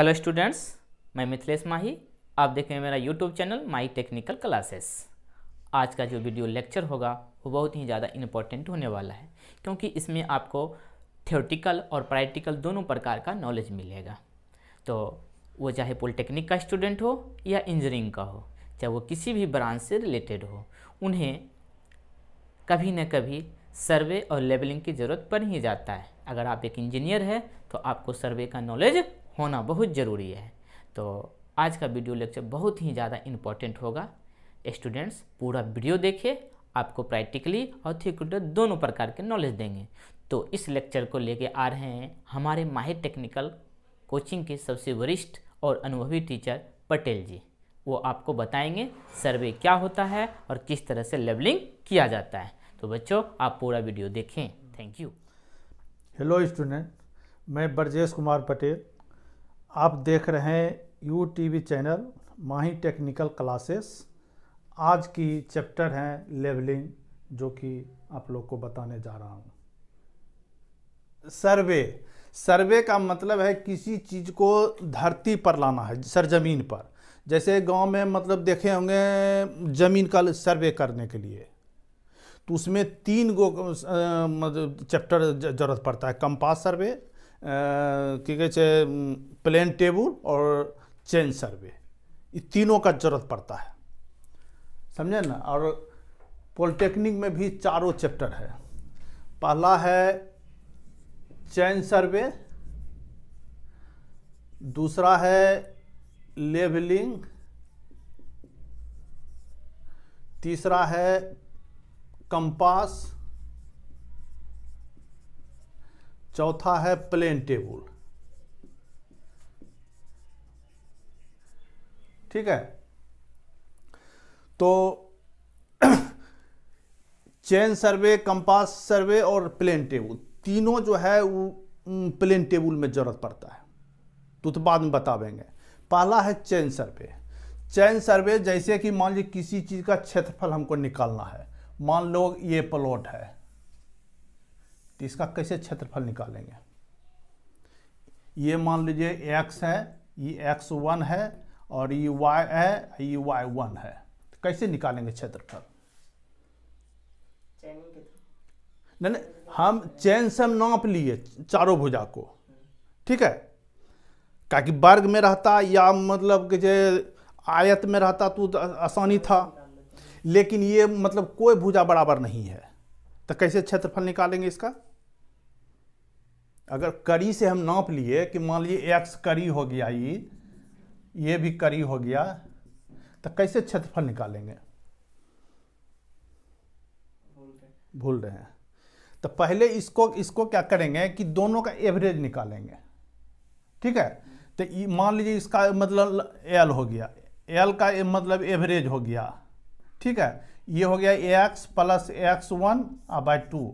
Hello students, मैं मिथिलेश माही। आप देखें मेरा YouTube channel Mahi technical classes. आज का जो वीडियो लेक्चर होगा वो बहुत ही ज़्यादा इम्पोर्टेंट होने वाला है, क्योंकि इसमें आपको थियोरेटिकल और प्रैक्टिकल दोनों प्रकार का नॉलेज मिलेगा। तो वो चाहे पॉलिटेक्निक का स्टूडेंट हो या इंजीनियरिंग का हो, चाहे वो किसी भी ब्रांच से रिलेटेड हो, उन्हें कभी न कभी सर्वे और लेवलिंग की ज़रूरत पड़ ही जाता है। अगर आप एक इंजीनियर है तो आपको सर्वे का नॉलेज होना बहुत ज़रूरी है। तो आज का वीडियो लेक्चर बहुत ही ज़्यादा इम्पोर्टेंट होगा। स्टूडेंट्स पूरा वीडियो देखिए, आपको प्रैक्टिकली और थियोरेटिकल दोनों प्रकार के नॉलेज देंगे। तो इस लेक्चर को लेके आ रहे हैं हमारे माही टेक्निकल कोचिंग के सबसे वरिष्ठ और अनुभवी टीचर पटेल जी। वो आपको बताएंगे सर्वे क्या होता है और किस तरह से लेवलिंग किया जाता है। तो बच्चों आप पूरा वीडियो देखें। Thank you. हेलो स्टूडेंट, मैं बृजेश कुमार पटेल। आप देख रहे हैं UTV channel Mahi technical classes. आज की चैप्टर हैं लेवलिंग, जो कि आप लोग को बताने जा रहा हूँ। सर्वे का मतलब है किसी चीज़ को धरती पर लाना है, सरजमीन पर। जैसे गांव में मतलब देखे होंगे ज़मीन का सर्वे करने के लिए, तो उसमें 3 गो मतलब चैप्टर ज़रूरत पड़ता है। कंपास सर्वे, की कहते हैं प्लेन टेबल और चेन सर्वे, ये तीनों का जरूरत पड़ता है, समझे ना। और पॉलिटेक्निक में भी 4 चैप्टर है। पहला है चेन सर्वे, दूसरा है लेवलिंग, तीसरा है कंपास, चौथा है प्लेन टेबल। ठीक है, तो चेन सर्वे, कंपास सर्वे और प्लेन टेबल, तीनों जो है वो प्लेन टेबल में जरूरत पड़ता है, तो बाद में बतावेंगे। पहला है चेन सर्वे। चेन सर्वे जैसे कि मान लीजिए किसी चीज का क्षेत्रफल हमको निकालना है। मान लो ये प्लॉट है, तो इसका कैसे क्षेत्रफल निकालेंगे। ये मान लीजिए एक्स है, ये x1 है और ये y है, ये y1 है, तो कैसे निकालेंगे क्षेत्रफल। नहीं, हम चेन से नाप लिए चारों भुजा को, ठीक है। क्या कि वर्ग में रहता या मतलब कि आयत में रहता तो आसानी था, लेकिन ये मतलब कोई भुजा बराबर नहीं है, तो कैसे क्षेत्रफल निकालेंगे इसका। अगर कड़ी से हम नाप लिए कि मान लीजिए एक्स कड़ी हो गया, ये भी कड़ी हो गया, तो कैसे क्षेत्रफल निकालेंगे। भूल रहे हैं, तो पहले इसको क्या करेंगे कि दोनों का एवरेज निकालेंगे, ठीक है। तो मान लीजिए इसका मतलब एल हो गया, एल का मतलब एवरेज हो गया, ठीक है। ये हो गया एक्स प्लस x1 बाय 2,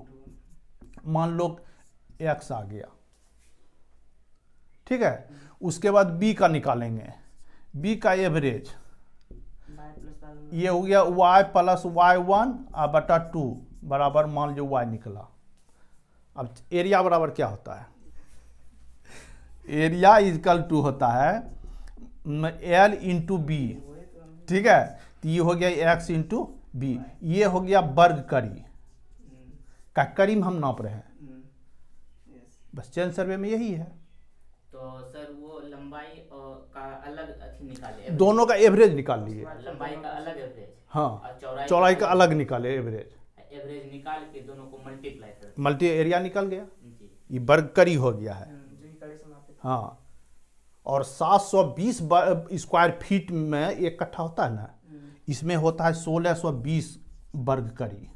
मान लो एक्स आ गया, ठीक है। उसके बाद बी का निकालेंगे, बी का एवरेज ये हो गया y प्लस y1 बटा 2 बराबर मान लो y निकला। अब एरिया बराबर क्या होता है, एरिया इजकल टू होता है एल इंटू बी, ठीक है। तो ये हो गया एक्स इंटू बी, ये हो गया वर्ग करी का, करी में हम नाप रहे हैं। बस चेन सर्वे में यही है। तो सर वो लंबाई का अलग निकाले, दोनों का एवरेज निकाल लिए, लंबाई का अलग एवरेज, हाँ, चौड़ाई का अलग निकाले, एवरेज निकाल के दोनों को मल्टीप्लाई कर, मल्टी एरिया निकल गया, ये वर्ग करी हो गया है, हाँ। और 720 स्क्वायर फीट में एक कट्ठा होता है ना, इसमें होता है 1620 वर्ग करी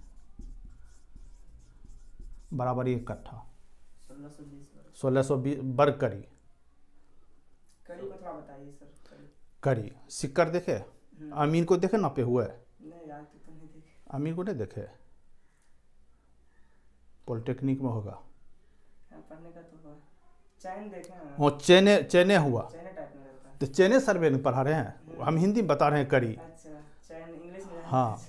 बराबर एक कट्ठा, 1620 वर्ग करी। करी को थोड़ा बताइए सर। करी सिक्कर देखे, अमीन को देखे नापे हुए, अमीन को नहीं देखे, पॉलिटेक्निक में होगा, पढ़ने का तो चैन देखे, वो चेने हुआ, तो चेने सर्वे में पढ़ा रहे हैं, हम हिंदी में बता रहे हैं करी, हाँ।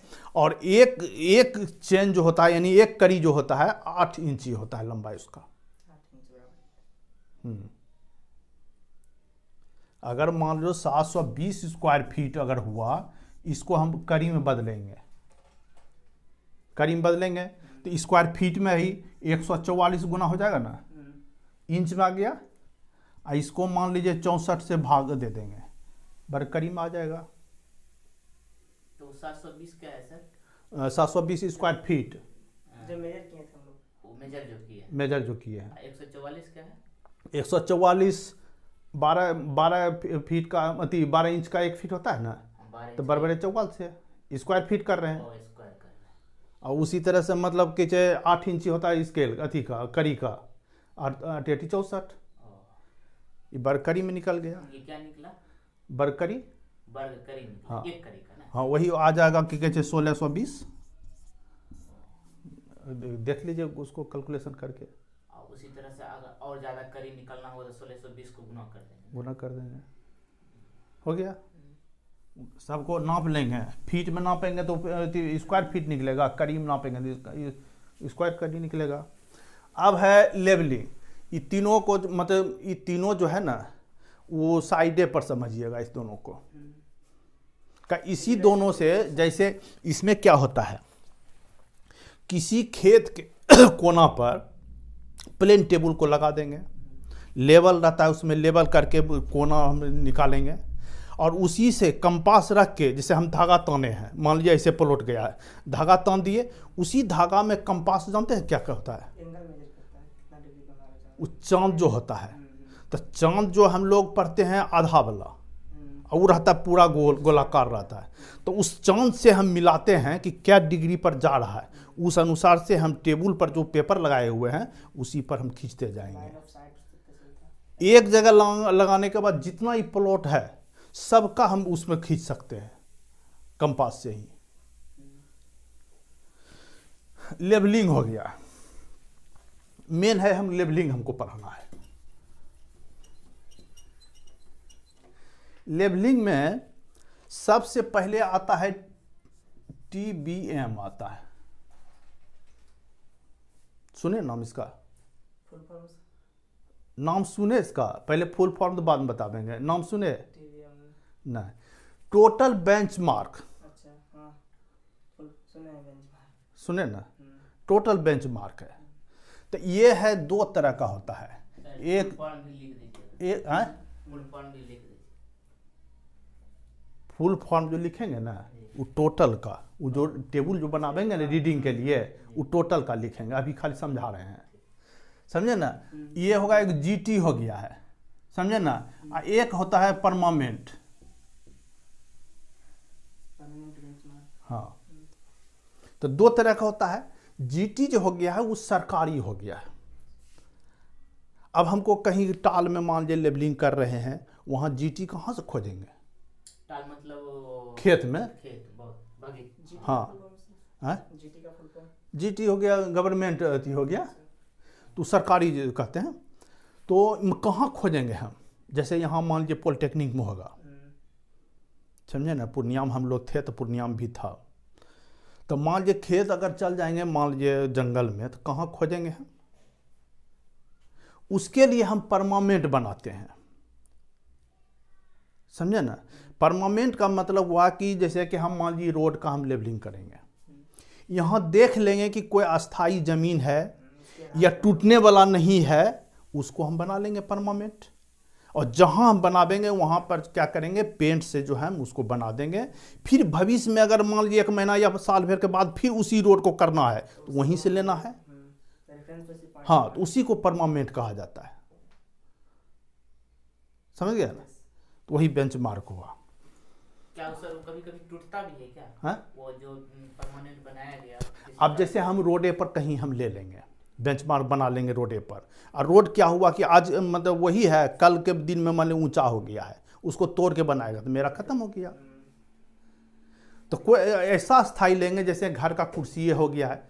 और एक चेन जो होता है, यानी एक कड़ी जो होता है 8 इंची होता है लंबाई उसका, अगर मान लो 720 स्क्वायर फीट अगर हुआ, इसको हम करी में बदलेंगे, करी में बदलेंगे तो स्क्वायर फीट में ही 144 गुना हो जाएगा ना, इंच में आ गया। और इसको मान लीजिए 64 से भाग दे देंगे, बर करी में आ जाएगा। तो 720 क्या है सर? 720 स्क्वायर फीट जो मेजर किया था हम लोग, मेजर जो किया है। 144 क्या है? 144 बारह फीट का, अति 12 इंच का 1 फीट होता है ना, तो बराबर 44 स्क्वायर फीट कर रहे हैं। और उसी तरह से मतलब कि 8 इंची होता है स्केल अति का, करी का, 8 64, ये बरकरी में निकल गया। ये क्या निकला? बरकरी हाँ, एक करी का ना? हाँ, वही आ जाएगा कि कहते 1620। देख लीजिए उसको कैलकुलेशन करके। उसी तरह से अगर और ज़्यादा करीब निकलना हो तो 1620 को गुना कर देंगे, हो गया। सबको नाप लेंगे, फीट में नापेंगे तो स्क्वायर फीट निकलेगा, करीब नापेंगे तो स्क्वायर करी निकलेगा। अब है लेवलिंग। ये तीनों को मतलब ये तीनों जो है ना वो साइडे पर समझिएगा, इस दोनों को का इसी दोनों से। जैसे इसमें क्या होता है, किसी खेत के कोना पर प्लेन टेबल को लगा देंगे, लेवल रहता है उसमें, लेवल करके कोना हम निकालेंगे। और उसी से कंपास रख के, जैसे हम धागा ताने हैं, मान लीजिए ऐसे पलट गया है, धागा तान दिए, उसी धागा में कंपास जानते हैं क्या होता है? वो चाँद जो होता है, तो चाँद जो हम लोग पढ़ते हैं आधा वाला, और वो रहता है पूरा गोलाकार रहता है। तो उस चाँद से हम मिलाते हैं कि क्या डिग्री पर जा रहा है, उस अनुसार से हम टेबल पर जो पेपर लगाए हुए हैं उसी पर हम खींचते जाएंगे। एक जगह लगाने के बाद जितना ही प्लॉट है सबका हम उसमें खींच सकते हैं कंपास से ही। लेबलिंग हो गया, मेन है हम लेबलिंग हमको पढ़ना है। लेबलिंग में सबसे पहले आता है TBM आता है, सुने नाम इसका, नाम सुने इसका, पहले फुल फॉर्म तो बाद में बतावेंगे, नाम सुने ना? Total benchmark. अच्छा, हाँ, सुने ना, टोटल बेंचमार्क है। तो ये है 2 तरह का होता है, एक फुल फॉर्म जो लिखेंगे ना वो टोटल का, वो जो टेबल जो बनावेंगे ना रीडिंग के लिए वो टोटल का लिखेंगे, अभी खाली समझा रहे हैं, समझे ना। ये होगा एक GT हो गया है, समझे ना। एक होता है परमानेंट, हाँ। तो 2 तरह का होता है। GT जो हो गया है वो सरकारी हो गया है। अब हमको कहीं टाल में मान लीजिए लेबलिंग कर रहे हैं, वहाँ GT कहाँ से खोजेंगे? टाल मतलब खेत में, खेत बहुत, हाँ है। GT हो गया गवर्नमेंट हो गया, तो सरकारी जो कहते हैं, तो कहाँ खोजेंगे हम? जैसे यहाँ मान लीजिए पॉलिटेक्निक में होगा, समझे ना, पूर्णिया में हम लोग थे तो पूर्णिया में भी था। तो मान लीजिए खेत अगर चल जाएंगे मान लीजिए जंगल में, तो कहाँ खोजेंगे हम? उसके लिए हम परमानेंट बनाते हैं, समझे ना। परमानेंट का मतलब हुआ कि जैसे कि हम मान लीजिए रोड का हम लेबलिंग करेंगे, यहाँ देख लेंगे कि कोई अस्थाई जमीन है या टूटने वाला नहीं है, उसको हम बना लेंगे परमानेंट। और जहाँ हम बनावेंगे वहाँ पर क्या करेंगे, पेंट से जो है हम उसको बना देंगे। फिर भविष्य में अगर मान लीजिए 1 महीना या साल भर के बाद फिर उसी रोड को करना है तो वहीं से लेना है, हाँ, तो उसी को परमानेंट कहा जाता है, समझ गया ना। तो वही बेंचमार्क हुआ। क्या सर कभी-कभी टूटता भी है क्या? हाँ? वो जो परमानेंट बनाया गया, अब जैसे हम रोडे पर कहीं हम ले लेंगे बेंचमार्क बना लेंगे रोडे पर, और रोड क्या हुआ कि आज मतलब वही है, कल के दिन में मान लो ऊंचा हो गया है, उसको तोड़ के बनाएगा तो मेरा खत्म हो गया। तो कोई ऐसा स्थाई लेंगे, जैसे घर का कुर्सी हो गया है,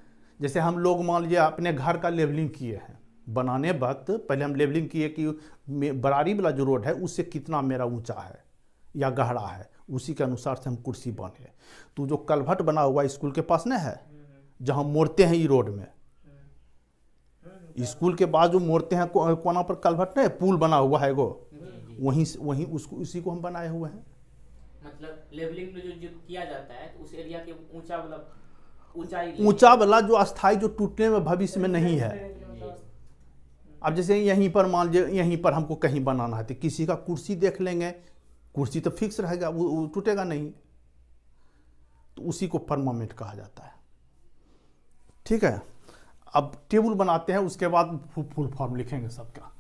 जैसे हम लोग मान लीजिए अपने घर का लेवलिंग किए हैं, बनाने वक्त पहले हम लेवलिंग किए कि बरारी वाला जो रोड है उससे कितना मेरा ऊँचा है या गहरा है, उसी के अनुसार से हम कुर्सी बने। तो जो कलभट बना हुआ स्कूल के पास न है, जहाँ मोड़ते हैं ये रोड में, स्कूल के बाद जो मोड़ते हैं कोना पर कलभट है, पुल बना हुआ है, वहीं उसको उसी को हम बनाए हुए हैं। मतलब लेवलिंग में जो किया जाता है तो उस एरिया के ऊंचा वाला जो अस्थाई जो टूटने में भविष्य में नहीं है। अब जैसे यहीं पर मान लीजिए यहीं पर हमको कहीं बनाना है तो किसी का कुर्सी देख लेंगे, कुर्सी तो फिक्स रहेगा, वो टूटेगा नहीं, तो उसी को परमानेंट कहा जाता है। ठीक है, अब टेबल बनाते हैं, उसके बाद फुल फॉर्म लिखेंगे सबका।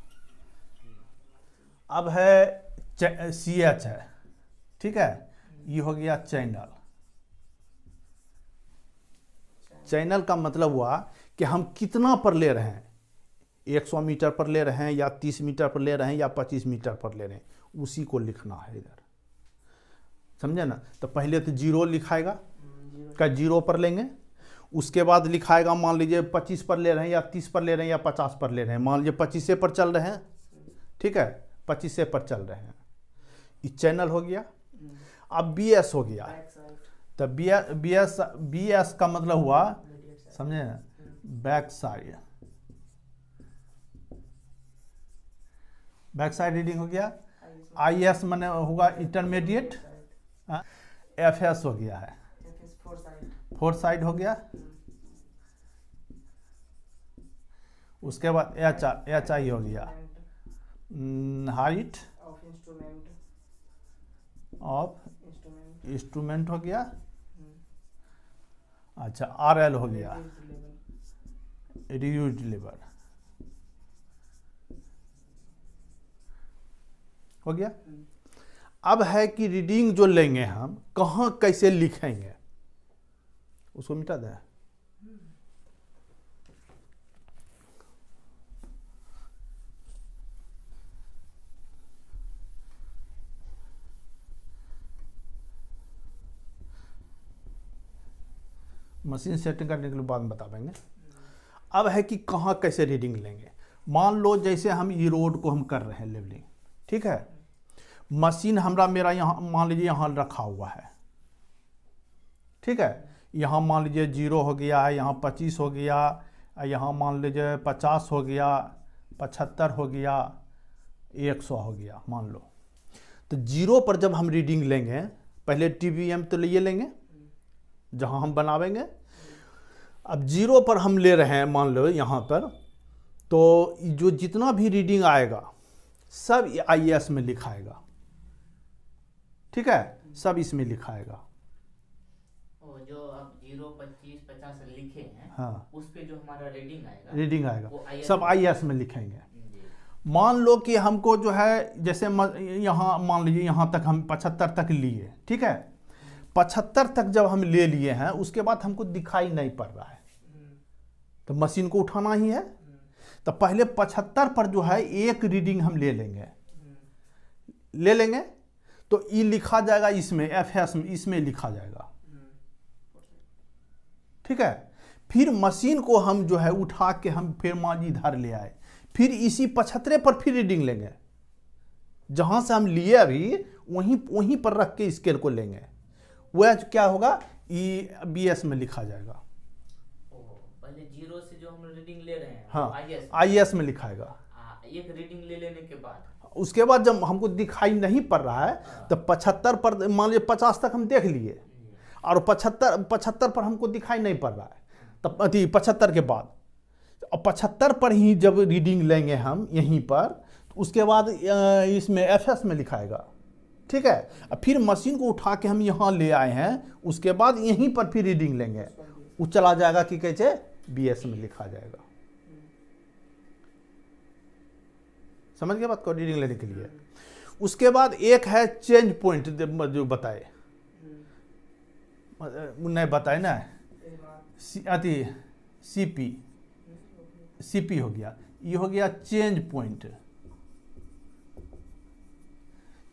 अब है CH है, ठीक है, ये हो गया चैनल। चैनल का मतलब हुआ कि हम कितना पर ले रहे हैं, 100 मीटर पर ले रहे हैं या 30 मीटर पर ले रहे हैं या 25 मीटर पर ले रहे हैं, उसी को लिखना है इधर, समझे ना। तो पहले तो जीरो लिखाएगा, क्या जीरो पर लेंगे, उसके बाद लिखाएगा मान लीजिए 25 पर ले रहे हैं या 30 पर ले रहे हैं या 50 पर ले रहे हैं, मान लीजिए 25 पर चल रहे हैं, ठीक है, 25 पर चल रहे हैं, ये चैनल हो गया। अब BS हो गया, तो BS का मतलब हुआ, समझे ना, back side. Back side reading हो गया। IS माने होगा इंटरमीडिएट। FS हो गया है फोर साइड हो गया। उसके बाद HI हो गया हाइट ऑफ इंस्ट्रूमेंट हो गया। अच्छा, RL हो गया रिड्यूस्ड लेवल हो गया। अब है कि रीडिंग जो लेंगे हम कहाँ कैसे लिखेंगे, उसको मिटा दें। मशीन सेटिंग करने के लिए बाद में बता देंगे। अब है कि कहाँ कैसे रीडिंग लेंगे। मान लो जैसे हम ये रोड को हम कर रहे हैं लेवलिंग, ठीक है, मशीन हमरा मेरा यहाँ मान लीजिए यहाँ रखा हुआ है, ठीक है, यहाँ मान लीजिए 0 हो गया है, यहाँ 25 हो गया, यहाँ मान लीजिए 50 हो गया, 75 हो गया, 100 हो गया मान लो। तो 0 पर जब हम रीडिंग लेंगे पहले TBM तो ले लेंगे जहाँ हम बनावेंगे। अब 0 पर हम ले रहे हैं मान लो यहाँ पर, तो जो जितना भी रीडिंग आएगा सब IS में लिखाएगा, ठीक है, सब इसमें लिखाएगा। जो आप 0, 25, 50 लिखे हैं, हाँ, उस पे जो हमारा रीडिंग आएगा वो सब IS में लिखेंगे। मान लो कि हमको जो है जैसे यहाँ मान लीजिए यहाँ तक हम 75 तक लिए, ठीक है, 75 तक जब हम ले लिए हैं उसके बाद हमको दिखाई नहीं पड़ रहा है तो मशीन को उठाना ही है। तो पहले 75 पर जो है एक रीडिंग हम ले लेंगे तो ये लिखा जाएगा इसमें FS में, इसमें लिखा जाएगा, ठीक है। फिर मशीन को हम जो है उठा के हम फिर मान इधर ले आए, फिर इसी 75 पर फिर रीडिंग लेंगे, जहां से हम लिए अभी वहीं पर रख के स्केल को लेंगे, वह क्या होगा BS में लिखा जाएगा। जीरो से जो हम रीडिंग ले रहे हैं, हाँ, IS में लिखाएगा। एक रीडिंग ले लेने के बाद उसके बाद जब हमको दिखाई नहीं पड़ रहा है, हाँ, तो 75 पर मान लीजिए 50 तक हम देख लिए और 75 पर हमको दिखाई नहीं पड़ रहा है, तब अति 75 के बाद 75 पर ही जब रीडिंग लेंगे हम यहीं पर तो उसके बाद इसमें FS में लिखाएगा, ठीक है। फिर मशीन को उठा के हम यहाँ ले आए हैं उसके बाद यहीं पर फिर रीडिंग लेंगे, वो चला जाएगा कि कैसे BS में लिखा जाएगा। समझ गए बात को, रीडिंग लेने के लिए। उसके बाद एक है चेंज पॉइंट, जो बताए नहीं बताए ना, CP हो गया, ये हो गया चेंज पॉइंट।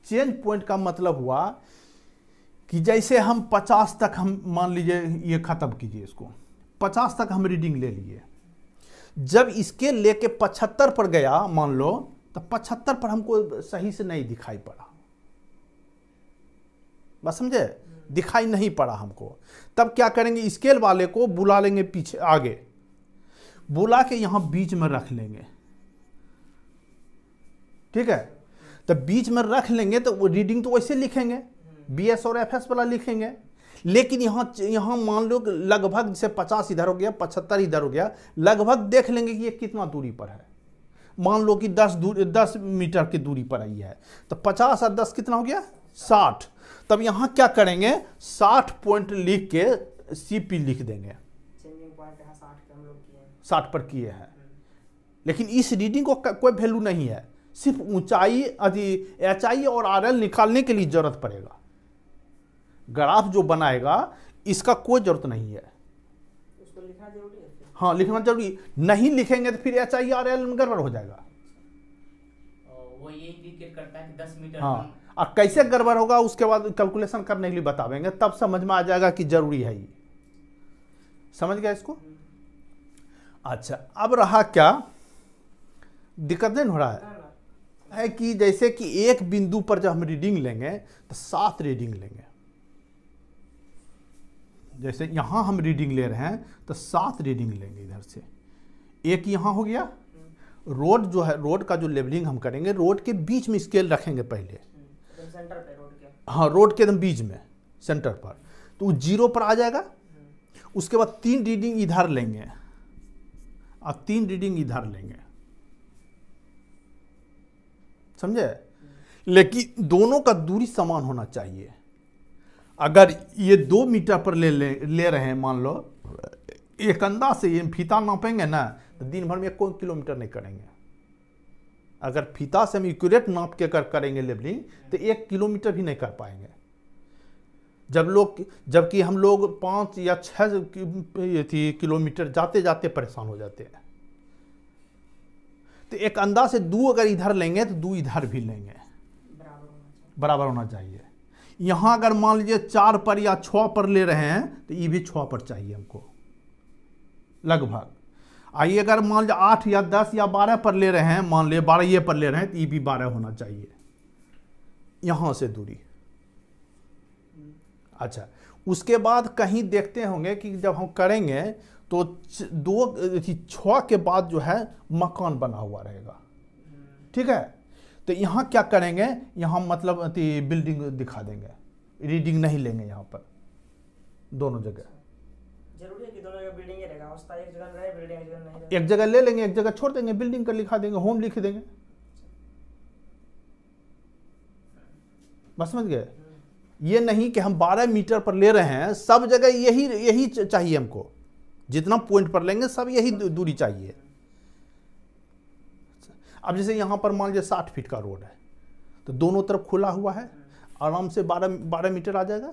चेंज पॉइंट का मतलब हुआ कि जैसे हम 50 तक हम मान लीजिए ये खत्म कीजिए इसको, 50 तक हम रीडिंग ले लिए, जब इसके लेके 75 पर गया मान लो तो 75 पर हमको सही से नहीं दिखाई पड़ा, बस समझे, दिखाई नहीं पड़ा हमको, तब क्या करेंगे स्केल वाले को बुला लेंगे पीछे, आगे बुला के यहाँ बीच में रख लेंगे, ठीक है। तो बीच में रख लेंगे तो वो रीडिंग तो वैसे लिखेंगे, बीएस और एफएस वाला लिखेंगे। लेकिन यहाँ मान लो लगभग जैसे 50 इधर हो गया, 75 इधर हो गया, लगभग देख लेंगे कि ये कितना दूरी पर है। मान लो कि 10 मीटर की दूरी पर आई है, तो 50 और 10 कितना हो गया 60। तब यहाँ क्या करेंगे 60 पॉइंट लिख के सीपी लिख देंगे, 60 पर किए हैं। लेकिन इस रीडिंग को कोई वैल्यू नहीं है, सिर्फ ऊंचाई एचआई और आरएल निकालने के लिए जरूरत पड़ेगा। ग्राफ जो बनाएगा इसका कोई जरूरत नहीं है, उसको लिखना जरूरी है। हाँ लिखना जरूरी, नहीं लिखेंगे तो फिर एचआई आरएल में गड़बड़ हो जाएगा। वो ये इंडिकेट करता है कि 10 मीटर। हाँ और कैसे गड़बड़ होगा उसके बाद कैलकुलेशन करने के लिए बतावेंगे, तब समझ में आ जाएगा कि जरूरी है ये। समझ गया इसको? अच्छा अब रहा क्या दिक्कत नहीं हो रहा है कि जैसे कि एक बिंदु पर जब हम रीडिंग लेंगे तो 7 रीडिंग लेंगे। जैसे यहाँ हम रीडिंग ले रहे हैं तो 7 रीडिंग लेंगे इधर से, एक यहाँ हो गया। रोड जो है, रोड का जो लेबलिंग हम करेंगे, रोड के बीच में स्केल रखेंगे पहले, तो सेंटर पे रोड के। हाँ रोड के एकदम बीच में सेंटर पर, तो वो 0 पर आ जाएगा। उसके बाद 3 रीडिंग इधर लेंगे और 3 रीडिंग इधर लेंगे, समझे? लेकिन दोनों का दूरी समान होना चाहिए। अगर ये 2 मीटर पर ले रहे हैं मान लो, एक अंदाज से ये फीता नापेंगे ना तो दिन भर में 1 किलोमीटर नहीं करेंगे। अगर फीता से हम एक्यूरेट नाप के करेंगे लेबलिंग तो 1 किलोमीटर भी नहीं कर पाएंगे। जबकि हम लोग 5 या 6 किलोमीटर जाते जाते परेशान हो जाते हैं। तो एक अंदाज से 2 अगर इधर लेंगे तो 2 इधर भी लेंगे, बराबर होना चाहिए। यहाँ अगर मान लीजिए 4 पर या 6 पर ले रहे हैं तो ये भी 6 पर चाहिए हमको लगभग। आइए अगर मान लीजिए 8 या 10 या 12 पर ले रहे हैं, मान लीजिए 12 ये पर ले रहे हैं तो ये भी 12 होना चाहिए यहाँ से दूरी। अच्छा उसके बाद कहीं देखते होंगे कि जब हम करेंगे तो 6 के बाद जो है मकान बना हुआ रहेगा, ठीक है? तो यहाँ क्या करेंगे, यहाँ मतलब बिल्डिंग दिखा देंगे, रीडिंग नहीं लेंगे यहाँ पर। दोनों जगह जरूरी है कि दोनों जगह बिल्डिंग रहेगा, एक जगह रहे बिल्डिंग, एक जगह नहीं रहे। एक जगह ले लेंगे, एक जगह छोड़ देंगे, बिल्डिंग का लिखा देंगे, होम लिख देंगे, बस समझ गए। ये नहीं कि हम 12 मीटर पर ले रहे हैं सब जगह यही चाहिए हमको, जितना पॉइंट पर लेंगे सब यही दूरी चाहिए। अब जैसे यहाँ पर मान लीजिए 60 फीट का रोड है तो दोनों तरफ खुला हुआ है, आराम से 12 मीटर आ जाएगा।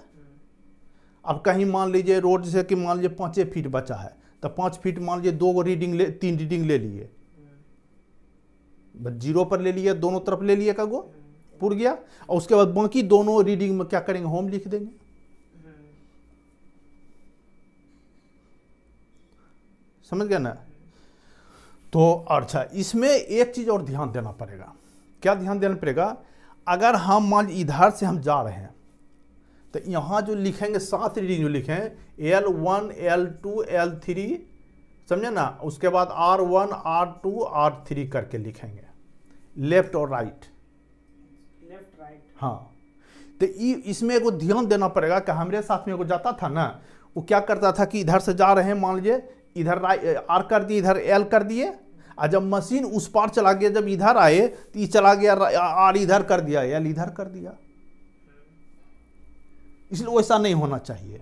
अब कहीं मान लीजिए रोड जैसे कि मान लीजिए 5 फीट बचा है तो 5 फीट मान लीजिए 3 रीडिंग ले लिए, बस 0 पर ले लिए, दोनों तरफ ले लिए, का गो पुर गया। और उसके बाद बाकी दोनों रीडिंग में क्या करेंगे होम लिख देंगे। समझ गया ना? तो अच्छा इसमें एक चीज़ और ध्यान देना पड़ेगा। क्या ध्यान देना पड़ेगा? अगर हम मान इधर से हम जा रहे हैं तो यहाँ जो लिखेंगे 7 रीडिंग जो लिखें L1 L2 L3, समझे ना? उसके बाद R1 R2 R3 करके लिखेंगे, लेफ्ट और राइट, लेफ्ट राइट। हाँ तो इसमें एगो ध्यान देना पड़ेगा कि हमारे साथ में एगो जाता था ना, वो क्या करता था कि इधर से जा रहे हैं मान लीजिए, इधर R कर दिए, इधर L कर दिए, और जब मशीन उस पार चला गया जब इधर आए तो ये चला गया R इधर कर दिया, L इधर कर दिया। इसलिए वैसा नहीं होना चाहिए।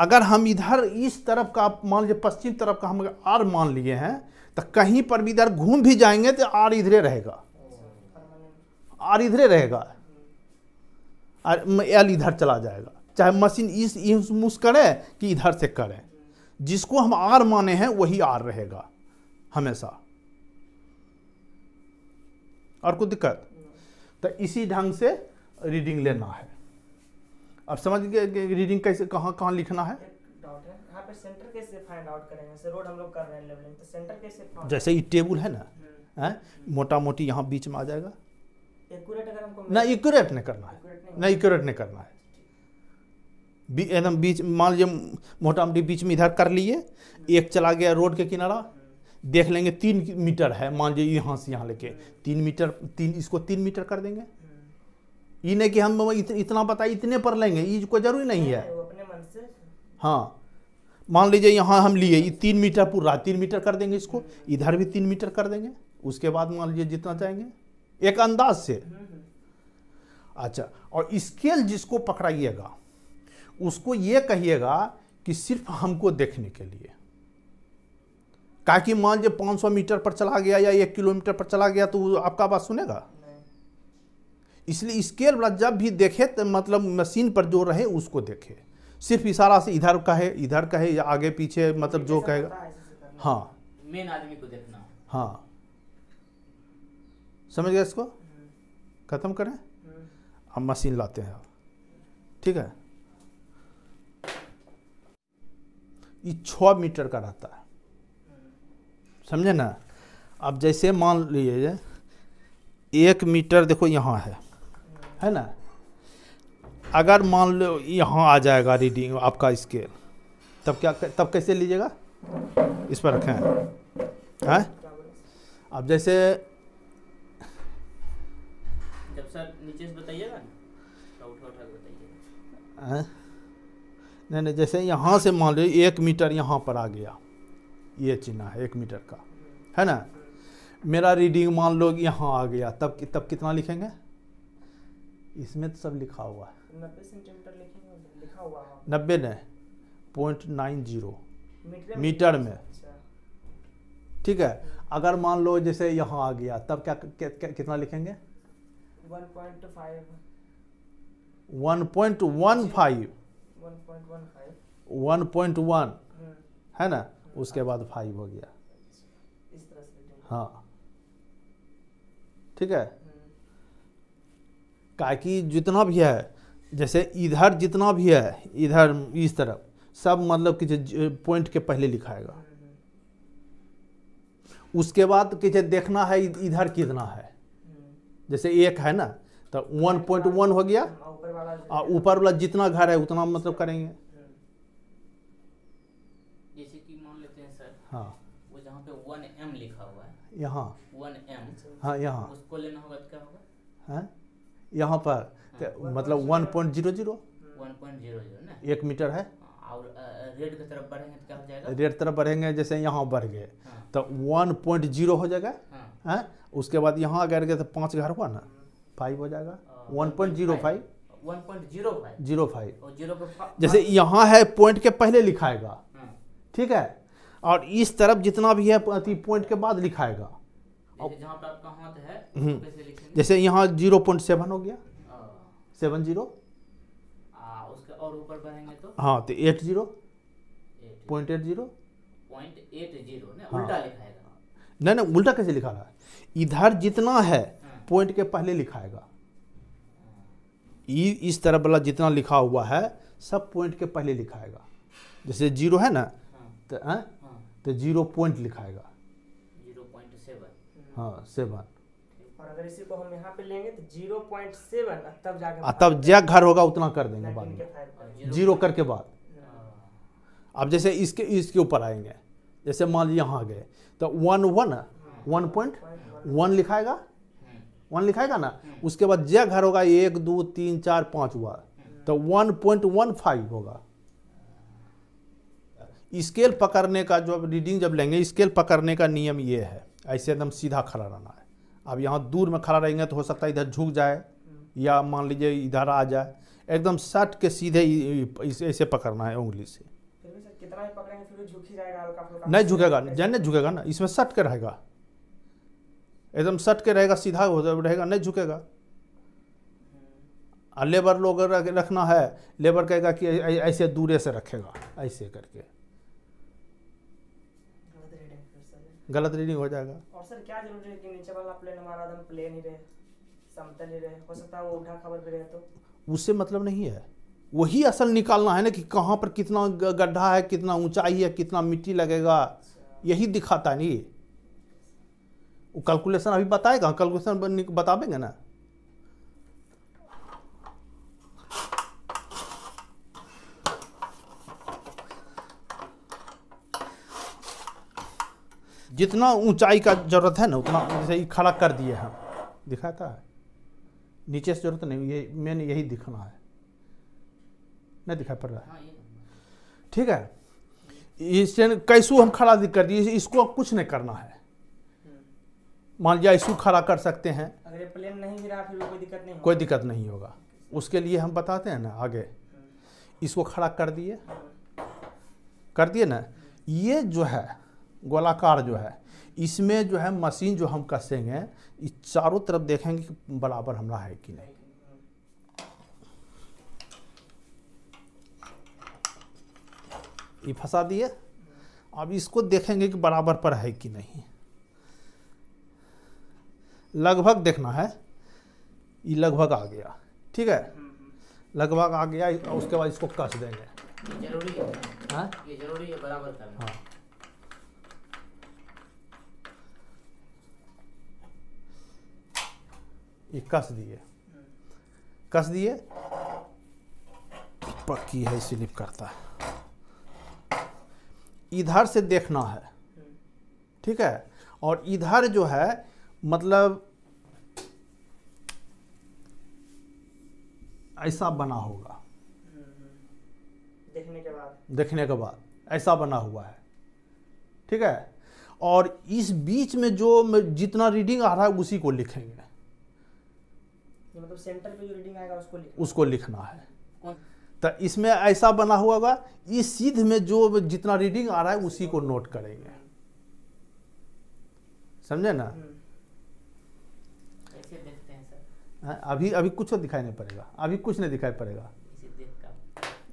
अगर हम इधर इस तरफ का मान लीजिए पश्चिम तरफ का हम R मान लिए हैं तो कहीं पर भी इधर घूम भी जाएंगे तो R इधरे रहेगा, R इधरे रहेगा, L इधर चला जाएगा, चाहे मशीन इस मुस करे कि इधर से करें। जिसको हम आर माने हैं वही आर रहेगा हमेशा। और कोई दिक्कत? तो इसी ढंग से रीडिंग लेना है। अब समझ गए रीडिंग कैसे कहाँ लिखना है? यहाँ पे सेंटर कैसे फाइंड आउट करेंगे? जैसे रोड हम लोग कर रहे हैं लेवलिंग तो सेंटर कैसे फाइंड आउट? जैसे ये टेबल है ना, है मोटा मोटी यहाँ बीच में आ जाएगा। एक्यूरेट अगर हमको ना एक्यूरेट नहीं करना है, ना एक्यूरेट नहीं करना है, एकदम बीच मान लीजिए मोटा मोटी बीच में इधर कर लिए, एक चला गया रोड के किनारा, देख लेंगे 3 मीटर है मान लीजिए यहाँ से यहाँ लेके 3 मीटर, इसको 3 मीटर कर देंगे। ये नहीं कि हम इतना बताए इतने पर लेंगे, ये कोई जरूरी नहीं है। हाँ, मान लीजिए यहाँ हम लिए ये 3 मीटर पूरा 3 मीटर कर देंगे, इसको इधर भी 3 मीटर कर देंगे, उसके बाद मान लीजिए जितना चाहेंगे एक अंदाज से। अच्छा, और स्केल जिसको पकड़ाइएगा उसको ये कहिएगा कि सिर्फ हमको देखने के लिए, ताकि मान लीजिए 500 मीटर पर चला गया या 1 किलोमीटर पर चला गया तो आपका बात सुनेगा। इसलिए स्केल वाला जब भी देखे तो मतलब मशीन पर जो रहे उसको देखे, सिर्फ इशारा से इधर कहे या आगे पीछे मतलब जो कहेगा। हाँ, मेन आदमी को देखना। हाँ, समझ गए, इसको खत्म करें, हम मशीन लाते हैं। ठीक है, ये 6 मीटर का रहता है, समझे ना। अब जैसे मान लीजिए 1 मीटर देखो यहाँ है ना, अगर मान लो यहाँ आ जाएगा रीडिंग आपका स्केल, तब क्या कैसे लीजिएगा, इस पर रखें। हैं, अब जैसे जब सर नीचे से बताइएगा ना, उठा बताइएगा। नहीं, जैसे यहाँ से मान लो 1 मीटर यहाँ पर आ गया, ये चिन्ह है 1 मीटर का, है ना। मेरा रीडिंग मान लो यहाँ आ गया, तब कितना लिखेंगे, इसमें तो सब लिखा हुआ है 90 सेंटीमीटर लिखा हुआ है 90 नहीं 0.90 मीटर में। ठीक है, अगर मान लो जैसे यहाँ आ गया, तब क्या कितना लिखेंगे 1.1 है ना, उसके बाद 5 हो गया इस तरह से। हाँ, ठीक है, ताकि जितना भी है जैसे इधर जितना भी है इधर इस तरफ सब मतलब कि पॉइंट के पहले लिखाएगा। उसके बाद किसे देखना है इधर कितना है, जैसे 1 है ना तो 1.1 हो गया, और ऊपर वाला जितना घर है उतना मतलब करेंगे। हाँ, वो जहाँ पे 1M लिखा हुआ है यहाँ 1M, हाँ यहाँ उसको लेना होगा, क्या होगा, हाँ यहाँ पर तो मतलब 1.00 ना 1 मीटर है, और रेड की तरफ बढ़ेंगे तो क्या हो जाएगा, रेड तरफ बढ़ेंगे जैसे यहाँ बढ़ गए तो 1.0 हो जाएगा। हाँ, उसके बाद यहाँ अगर गए तो 5 घर हुआ ना, 5 हो जाएगा 1.05। जैसे यहाँ है पॉइंट के पहले लिखाएगा, ठीक है, और इस तरफ जितना भी है पॉइंट के बाद लिखाएगा। जहाँ पे आपका हाथ है कैसे लिखेंगे, जैसे यहाँ 0.7 हो गया 70, उसके और ऊपर बढ़ेंगे तो हाँ तो 0.80 ना उल्टा लिखाएगा। नहीं, उल्टा कैसे लिखा रहा है, इधर जितना है पॉइंट के पहले लिखाएगा, इस तरफ वाला जितना लिखा हुआ है सब पॉइंट के पहले लिखाएगा। जैसे 0 है ना तो 0 पॉइंट लिखाएगा, 0.7। हाँ 7, और अगर इसी को हम यहाँ पे लेंगे तो 0.7, तब जाकर तब जैक घर होगा उतना कर देंगे बाद में, 0 करके बाद। अब जैसे इसके ऊपर आएंगे, जैसे मान लीजिए यहाँ गए तो 1.1 लिखाएगा, 1 लिखाएगा ना, उसके बाद जैक घर होगा 1 2 3 4 5 हुआ तो 1.15 होगा। स्केल पकड़ने का जो रीडिंग जब लेंगे, स्केल पकड़ने का नियम ये है, ऐसे एकदम सीधा खड़ा रहना है। अब यहाँ दूर में खड़ा रहेंगे तो हो सकता है इधर झुक जाए या मान लीजिए इधर आ जाए, एकदम सट के सीधे ऐसे पकड़ना है उंगली से। कितना ही पकड़ेंगे फिर झुक ही जाएगा, नहीं झुकेगा, जाने झुकेगा ना, इसमें सट के रहेगा, एकदम सट के रहेगा, सीधा रहेगा, नहीं झुकेगा। और लेबर लोग रखना है, लेबर कहेगा कि ऐसे दूर से रखेगा, ऐसे करके गलत रीडिंग हो जाएगा। और सर क्या जरूरी है कि नीचे वाला प्लेन हमारा एकदम प्लेन ही रहे, समतल ही रहे, हो सकता है वो उठा खबर भी रहे तो उससे मतलब नहीं है, वही असल निकालना है ना कि कहाँ पर कितना गड्ढा है, कितना ऊंचाई है, कितना मिट्टी लगेगा, यही दिखाता नहीं वो। कैलकुलेशन अभी बताएगा, कैलकुलेशन बतावेंगे ना। जितना ऊंचाई का जरूरत है ना उतना, जैसे खड़ा कर दिए हम, दिखाता है नीचे से जरूरत नहीं, ये मैंने यही दिखाना है, नहीं दिखाई पड़ रहा है, ठीक है। स्टैंड कैसू हम खड़ा कर दिए, इसको कुछ नहीं करना है। मान लिया इसको खड़ा कर सकते हैं, अगर प्लेन नहीं गिरा फिर कोई दिक्कत नहीं, कोई दिक्कत नहीं होगा। उसके लिए हम बताते हैं ना आगे, इसको खड़ा कर दिए ना, ये जो है गोलाकार जो है, इसमें जो है मशीन जो हम कसेंगे, इस चारों तरफ देखेंगे कि बराबर हमारा है कि नहीं। ये फंसा दिए, अब इसको देखेंगे कि बराबर पर है कि नहीं, लगभग देखना है। ये लगभग आ गया, ठीक है, लगभग आ गया। उसके बाद इसको कस देंगे, जरूरी है, हाँ ये जरूरी है बराबर करना। हाँ, ये कस दिए, पक्की है स्लिप करता है। इधर से देखना है, ठीक है, और इधर जो है मतलब ऐसा बना होगा, देखने के बाद ऐसा बना हुआ है, ठीक है। और इस बीच में जो जितना रीडिंग आ रहा है उसी को लिखेंगे, मतलब सेंटर पे जो रीडिंग आएगा उसको लिखना है। तो इसमें ऐसा बना हुआ होगा, इस सीध में जो जितना रीडिंग आ रहा है उसी को नोट करेंगे, समझे ना। ऐसे देखते हैं सर, अभी कुछ दिखाई नहीं पड़ेगा, अभी कुछ नहीं दिखाई पड़ेगा।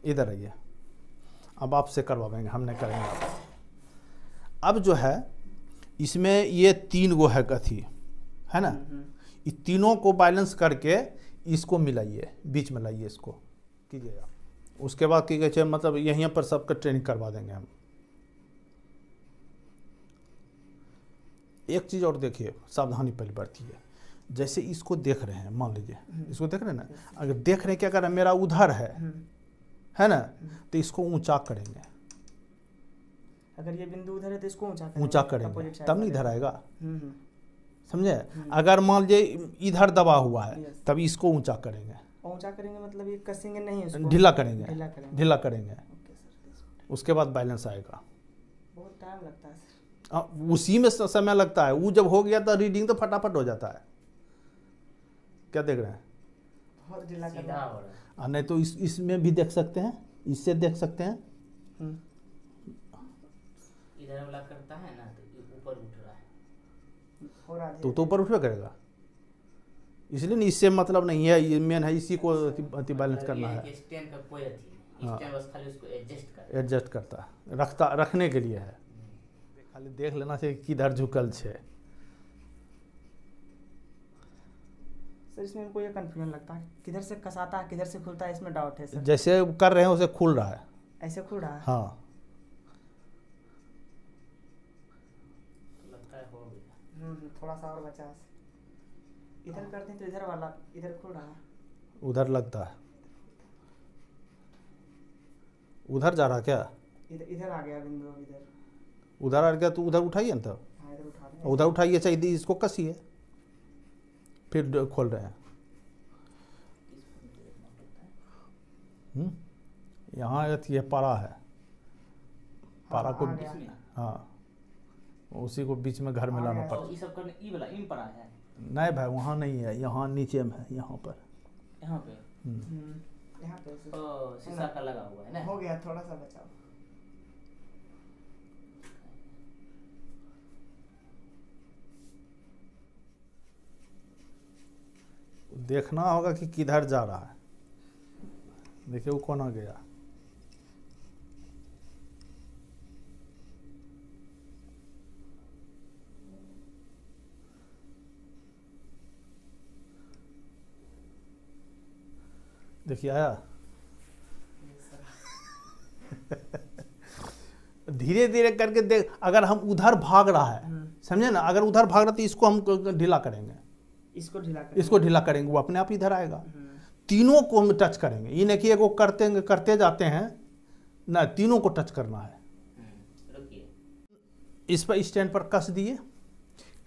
इधर आइए, अब आपसे करवाएंगे, हमने करेंगे। अब जो है इसमें ये तीन गो है कथी है ना, तीनों को बैलेंस करके इसको मिलाइए, बीच में लाइए, इसको कीजिएगा। उसके बाद की कहते हैं मतलब यहीं पर सबका ट्रेनिंग करवा देंगे हम। एक चीज़ और देखिए, सावधानी पहले बरतिए। जैसे इसको देख रहे हैं, मान लीजिए इसको देख रहे हैं ना, अगर देख रहे हैं क्या कर रहे हैं, मेरा उधर है ना, तो इसको ऊंचा करेंगे। अगर ये बिंदु उधर है तो इसको ऊंचा करेंगे, तब नहीं इधर आएगा, समझे। अगर मान लीजिए इधर दबा हुआ है तभी इसको ऊंचा करेंगे मतलब ये कसेंगे नहीं, इसको ढीला करेंगे। उसके बाद बैलेंस आएगा। बहुत टाइम लगता है सर, उसी में समय लगता है। वो जब हो गया तो रीडिंग तो फटाफट हो जाता है। क्या देख रहे हैं, बहुत ढीला कर रहा है। नहीं तो इसमें भी देख सकते हैं, इससे देख सकते हैं। इधर वाला करता है ना तो ऊपर उठ रहा है तो ऊपर उठा करेगा, इसलिए नहीं, इससे मतलब नहीं है। ये मेन है, इसी को बैलेंस करना है। स्टैंड का कोई बस खाली उसको एडजस्ट करता है, रखने के लिए है। खाली देख लेना चाहिए किधर झुकल है। सर इसमें कोई कंफ्यूजन लगता है, किधर से कसाता है किधर से खुलता है, इसमें डाउट है सर। जैसे कर रहे हैं उसे खुल रहा है, ऐसे खुल रहा है, हाँ थोड़ा सा और बचा। इधर करते हैं तो इधर वाला इधर खुल रहा है, उधर लगता है, उधर जा रहा क्या, इधर आ गया बिंदु, उधर आ गया तो उधर उठाइए ना, तब उधर उठाइए चाहिए, इसको कसिए फिर खोल रहे हैं। यहाँ ये पारा है, पारा को, हाँ उसी को बीच में घर में लाना पड़ता। ये सब करने ई वाला इन पर है, नहीं भाई वहाँ नहीं है, यहाँ नीचे में है, यहाँ पे तो शीशा का लगा हुआ है ना, हो गया थोड़ा सा बचाओ। देखना होगा कि किधर जा रहा है। देखिए वो कौन आ गया, देखिए आया। धीरे धीरे करके देख, अगर हम उधर भाग रहा है, समझे ना, अगर उधर भाग रहा तो इसको हम ढीला करेंगे, वो अपने आप इधर आएगा। तीनों को हम टच करेंगे, ये नहीं कि एक करते जाते हैं ना, तीनों को टच करना है। इस पर स्टैंड पर कस दिए,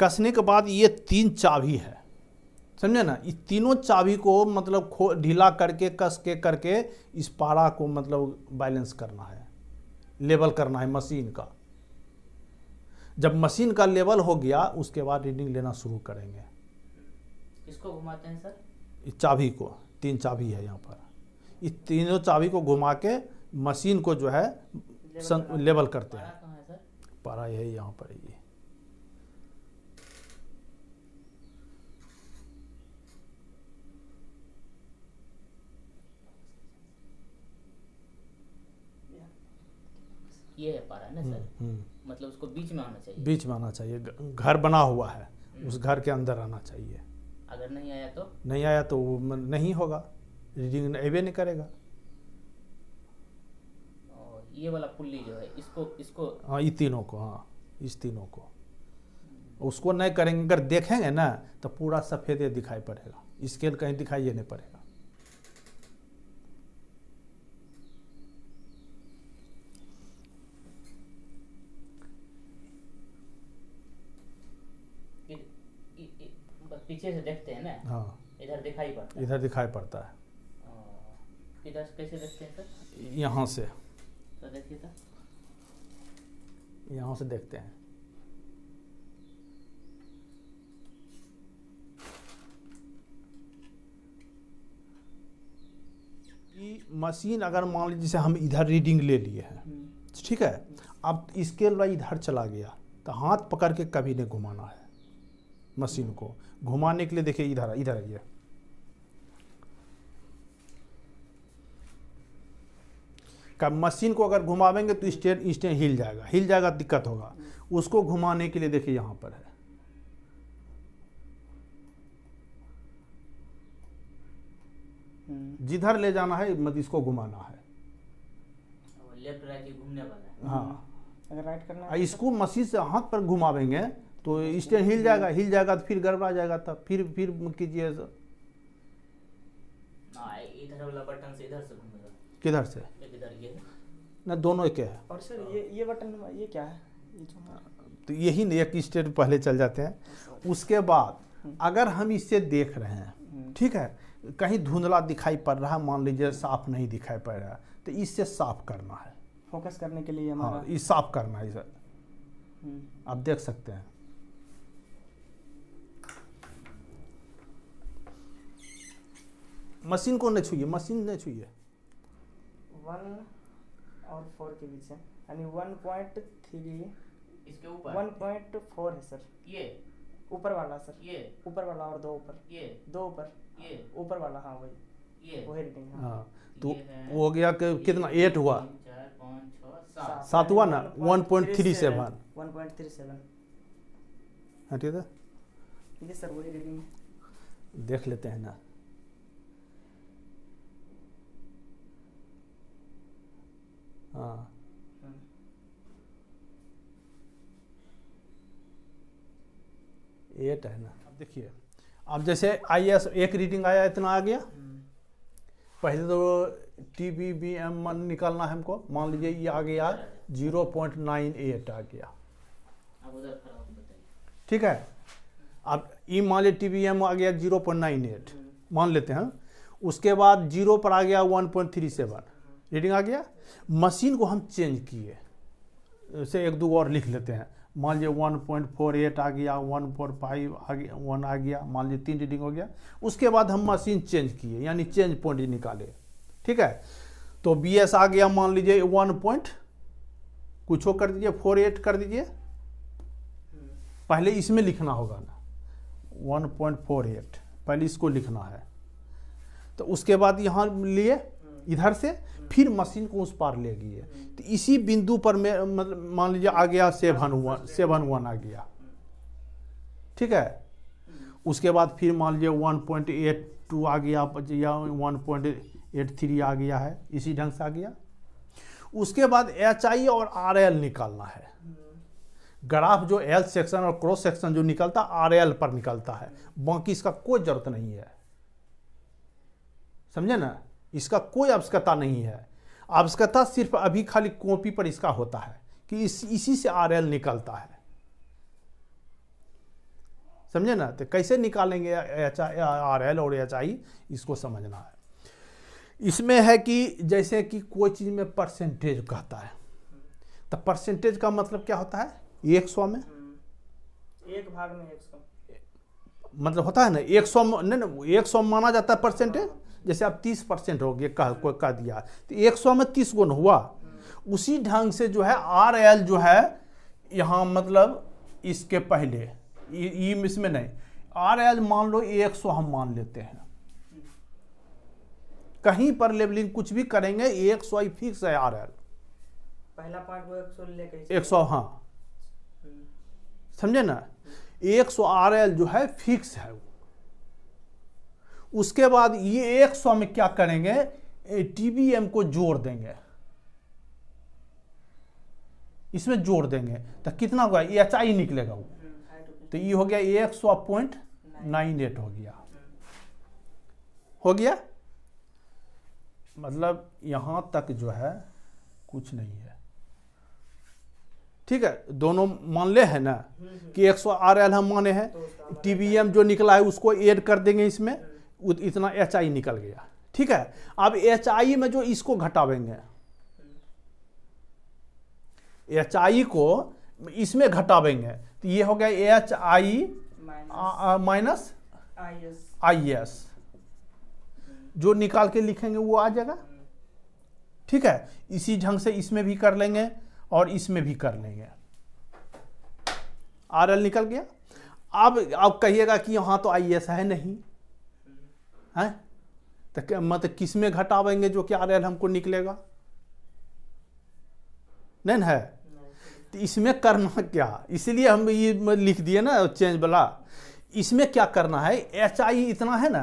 कसने के बाद ये तीन चाबी है, समझे ना, इस तीनों चाबी को मतलब ढीला करके कस के करके इस पारा को मतलब बैलेंस करना है, लेवल करना है मशीन का। जब मशीन का लेवल हो गया उसके बाद रीडिंग लेना शुरू करेंगे। इसको घुमाते हैं सर, इस चाबी को, तीन चाबी है यहाँ पर, इस तीनों चाबी को घुमा के मशीन को जो है लेवल करते हैं। पारा कहाँ है सर? पारा है यहाँ पर, ये है पारा ना सर। मतलब उसको बीच में आना चाहिए, बीच में आना चाहिए। घर बना हुआ है उस घर के अंदर आना चाहिए। अगर नहीं आया तो वो नहीं होगा, रीडिंग एवे नहीं करेगा। ये वाला पुल्ली जो है इसको हाँ, ये तीनों को, हाँ इस तीनों को उसको नहीं करेंगे। अगर देखेंगे ना तो पूरा सफेद दिखाई पड़ेगा, स्केल कहीं दिखाई नहीं पड़ेगा। पीछे से देखते हैं ना, हाँ इधर दिखाई पड़ता है, इधर कैसे देखते हैं सर? यहाँ से तो देखिए सर, यहाँ से देखते हैं। मशीन अगर मान लीजिए जैसे हम इधर रीडिंग ले लिए हैं, ठीक है, अब स्केल वाला इधर चला गया तो हाथ पकड़ के कभी नहीं घुमाना है मशीन को। घुमाने के लिए देखिए इधर आइए, कब मशीन को अगर घुमावेंगे तो इंस्टेंट हिल जाएगा, दिक्कत होगा। उसको घुमाने के लिए देखिए यहाँ पर है, जिधर ले जाना है मत इसको घुमाना है। लेफ्ट राइट घूमने वाला है, हाँ अगर राइट करना है इसको मशीन से हाथ पर घुमावेंगे तो स्टेन हिल जाएगा, तो फिर गड़बड़ा जाएगा, तब फिर कीजिए इधर वाला बटन से इधर से घूमेगा। किधर से? इधर ये ना, दोनों एक है। और सर ये बटन ये क्या है? तो यही एक स्टेप पहले चल जाते हैं। उसके बाद अगर हम इससे देख रहे हैं, ठीक है, कहीं धुंधला दिखाई पड़ रहा है, मान लीजिए साफ नहीं दिखाई पड़ रहा, तो इससे साफ करना है, फोकस करने के लिए हमारा ये साफ करना है। सर आप देख सकते हैं मशीन को नहीं छुइए, वन और फोर के बीच है, यानी 1.3 इसके ऊपर 1.4 है सर। ये ऊपर वाला सर, ये ऊपर वाला और दो ऊपर, ये दो ऊपर, ये ऊपर वाला, हाँ वही वही रेटिंग। हाँ तो वो हो गया कितना, 8 हुआ, 7 हुआ ना, 1.37 हाँ ठीक है। ये सर वही रेटिंग देख लेते हैं ना, हाँ एट है ना। अब देखिए, अब जैसे आईएस एक रीडिंग आया, इतना आ गया। पहले तो TBBM निकालना है हमको, मान लीजिए ये आ गया 0.98 आ गया, ठीक है। अब ये मान लीजिए TBBM आ गया 0.98 मान लेते हैं। उसके बाद 0 पर आ गया 1.37 रीडिंग आ गया। मशीन को हम चेंज किए, उसे एक दो और लिख लेते हैं। मान लीजिए 1.48 आ गया, 1.5 आ गया, 1 आ गया, मान लीजिए 3 रीडिंग हो गया। उसके बाद हम मशीन चेंज किए, यानी चेंज पॉइंट निकाले, ठीक है। तो BS आ गया, मान लीजिए 1. कुछ कर दीजिए, 48 कर दीजिए। पहले इसमें लिखना होगा ना 1.48, पहले इसको लिखना है। तो उसके बाद यहाँ लिए इधर से, फिर मशीन को उस पार ले गई है। तो इसी बिंदु पर मैं मतलब मान लीजिए आ गया 7.1 आ गया, ठीक है। उसके बाद फिर मान लीजिए 1.82 आ गया या 1.83 आ गया है, इसी ढंग से आ गया। उसके बाद HI और RL निकालना है। ग्राफ जो L सेक्शन और क्रॉस सेक्शन जो निकलता है RL पर निकलता है, बाकी इसका कोई ज़रूरत नहीं है, समझे ना। इसका कोई आवश्यकता नहीं है, आवश्यकता सिर्फ अभी खाली कॉपी पर इसका होता है कि इसी से RL निकलता है, समझे ना, तो कैसे निकालेंगे RL और HI इसको समझना है। इसमें है कि जैसे कि कोई चीज़ में परसेंटेज कहता है, तो परसेंटेज का मतलब क्या होता है, 100 में एक भाग में 100 मतलब होता है ना, 100 नहीं 100 माना जाता है परसेंटेज। जैसे आप 30% हो गए कोई कह दिया, तो 100 में 30 गुण हुआ। उसी ढंग से जो है RL जो है यहाँ मतलब इसके पहले इसमें नहीं, RL मान लो 100 हम मान लेते हैं, कहीं पर लेवलिंग कुछ भी करेंगे 100 ही फिक्स है RL। पहला पार्ट वो 100 हाँ समझे ना, 100 RL जो है फिक्स है। उसके बाद ये 100 में क्या करेंगे, TBM को जोड़ देंगे, इसमें जोड़ देंगे तो कितना होगा HI निकलेगा वो, तो ये हो गया 100.98 हो गया, हो गया। मतलब यहाँ तक जो है कुछ नहीं है, ठीक है। दोनों मान ले है ना कि 100 RL हम माने हैं, TBM जो निकला है उसको ऐड कर देंगे इसमें, इतना HI निकल गया, ठीक है। अब HI में जो इसको घटावेंगे, HI को इसमें घटावेंगे तो ये हो गया HI माइनस IS, जो निकाल के लिखेंगे वो आ जाएगा, ठीक है। इसी ढंग से इसमें भी कर लेंगे और इसमें भी कर लेंगे, RL निकल गया। अब आप कहिएगा कि यहाँ तो IS है नहीं है, तो मतलब किस में घटावेंगे जो कि RL हमको निकलेगा, नहीं है। तो इसमें करना क्या, इसलिए हम ये लिख दिए ना चेंज वाला। इसमें क्या करना है, HI इतना है ना,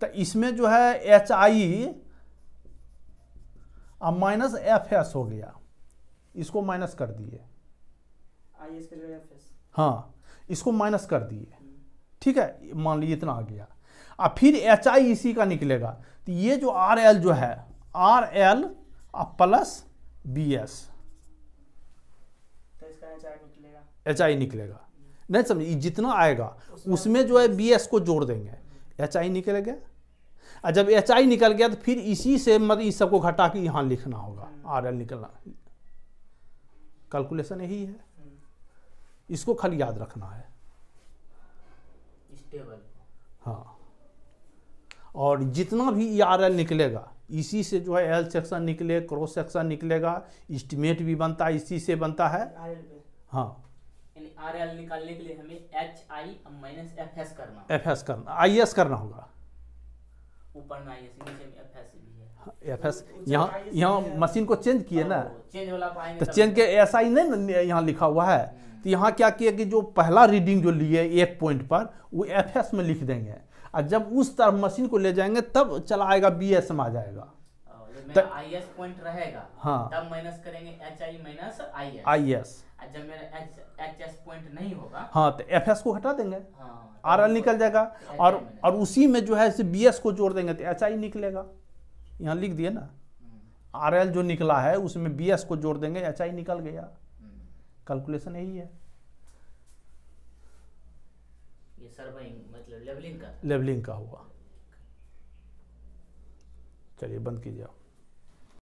तो इसमें जो है HI अब माइनस FS हो गया, इसको माइनस कर दिए, हाँ इसको माइनस कर दिए, ठीक है। मान लीजिए इतना आ गया। अब फिर HI इसी का निकलेगा, तो ये जो RL जो है RL अब प्लस BS HI निकलेगा, नहीं समझिए जितना आएगा उसमें जो है BS को जोड़ देंगे, HI निकल गया। और जब HI निकल गया तो फिर इसी से मतलब इस सबको घटा के यहाँ लिखना होगा RL निकलना, कैलकुलेशन यही है। इसको खाली याद रखना है, हाँ। और जितना भी RL निकलेगा इसी से जो है L सेक्शन निकले, क्रॉस सेक्शन निकलेगा, एस्टिमेट भी बनता है इसी से बनता है, हाँ। RL निकालने के लिए हमें HI माइनस FS करना, FS करना, IS करना होगा, ऊपर में IS नीचे में FS भी है, FS यहाँ मशीन को चेंज किए ना, चेंज वाला पाएंगे तो चेंज के SI नहीं यहाँ लिखा हुआ है, तो यहाँ क्या किया कि जो पहला रीडिंग जो लिए एक पॉइंट पर वो FS में लिख देंगे, और जब उस तरफ मशीन को ले जाएंगे तब चला आएगा BS में आ जाएगा, जब IS पॉइंट रहेगा हाँ तब माइनस करेंगे HI माइनस IS, जब मेरा HS पॉइंट नहीं होगा हाँ तो FS को हटा देंगे, हाँ, RL निकल जाएगा और उसी में जो है BS को जोड़ देंगे तो HI निकलेगा। यहाँ लिख दिए ना, RL जो निकला है उसमें BS को जोड़ देंगे HI निकल गया, कैलकुलेशन यही है। ये सर्वाइंग मतलब लेवलिंग का हुआ। चलिए बंद कीजिए आप।